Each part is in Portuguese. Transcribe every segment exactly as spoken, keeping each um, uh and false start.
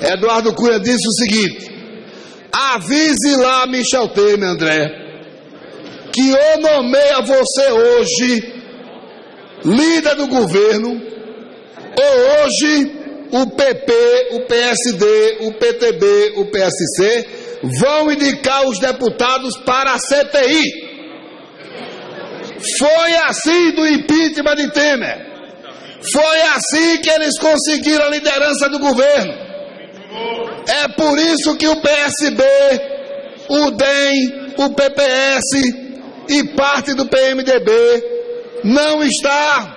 Eduardo Cunha disse o seguinte: avise lá, Michel Temer, André, que eu nomeia você hoje líder do governo, ou hoje o P P, o P S D, o P T B, o P S C vão indicar os deputados para a C T I. Foi assim do impeachment de Temer. Foi assim que eles conseguiram a liderança do governo. É por isso que o P S B, o D E M, o P P S e parte do P M D B não está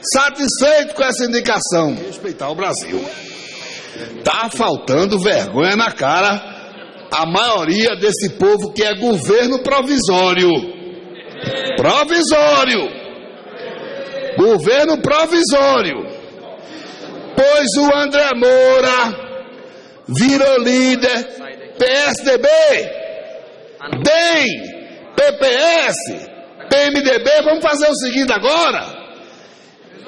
satisfeito com essa indicação. Respeitar o Brasil. Está faltando vergonha na cara a maioria desse povo que é governo provisório. Provisório. Governo provisório. Pois o André Moura virou líder P S D B, D E M, P P S, P M D B. Vamos fazer o seguinte agora.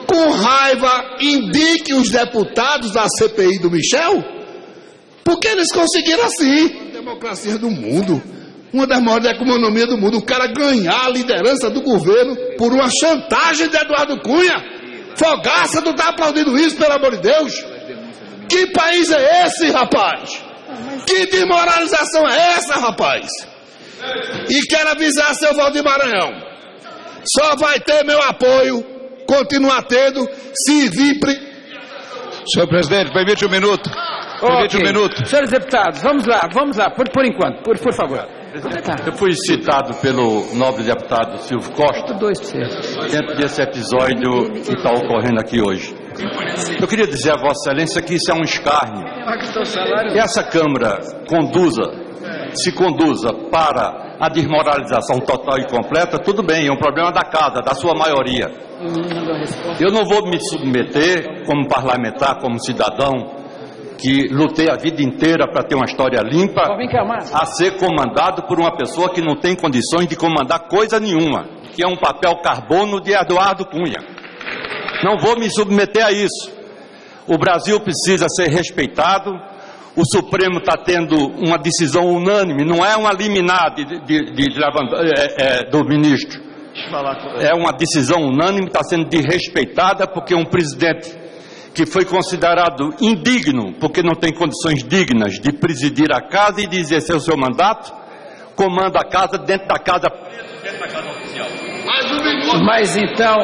Com raiva, indique os deputados da C P I do Michel, porque eles conseguiram assim. A democracia do mundo, uma das maiores economias do mundo, o cara ganhar a liderança do governo por uma chantagem de Eduardo Cunha. Fogaça, não está aplaudindo isso, pelo amor de Deus. Que país é esse, rapaz? Que desmoralização é essa, rapaz? E quero avisar seu Valdir Maranhão, só vai ter meu apoio, continuar tendo, se vir... Senhor presidente, permite um minuto. Permite okay. um minuto. Senhores deputados, vamos lá, vamos lá, por, por enquanto, por, por favor. Eu fui citado pelo nobre deputado Silvio Costa dentro desse episódio que está ocorrendo aqui hoje. Eu queria dizer a Vossa Excelência que isso é um escárnio. Que essa Câmara conduza, se conduza para a desmoralização total e completa, tudo bem, é um problema da casa, da sua maioria. Eu não vou me submeter como parlamentar, como cidadão, que lutei a vida inteira para ter uma história limpa, a ser comandado por uma pessoa que não tem condições de comandar coisa nenhuma, que é um papel carbono de Eduardo Cunha. Não vou me submeter a isso. O Brasil precisa ser respeitado, o Supremo está tendo uma decisão unânime, não é uma liminar de, de, de, de, é, é, do ministro, é uma decisão unânime, está sendo desrespeitada porque um presidente que foi considerado indigno, porque não tem condições dignas de presidir a casa e de exercer o seu mandato, comanda a casa dentro da casa, dentro da casa oficial. Mas então,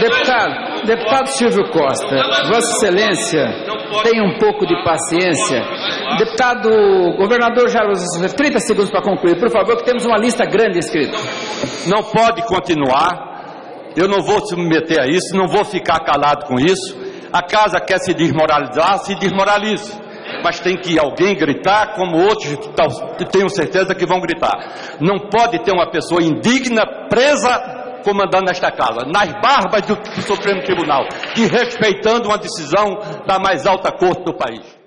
deputado, deputado Silvio Costa, Vossa Excelência, tenha um pouco de paciência. Deputado, governador Jaros, trinta segundos para concluir, por favor, que temos uma lista grande escrita. Não pode continuar, eu não vou submeter a isso, não vou ficar calado com isso. A casa quer se desmoralizar, se desmoralize, mas tem que alguém gritar, como outros tenho certeza que vão gritar. Não pode ter uma pessoa indigna presa comandando esta casa, nas barbas do Supremo Tribunal, e respeitando uma decisão da mais alta corte do país.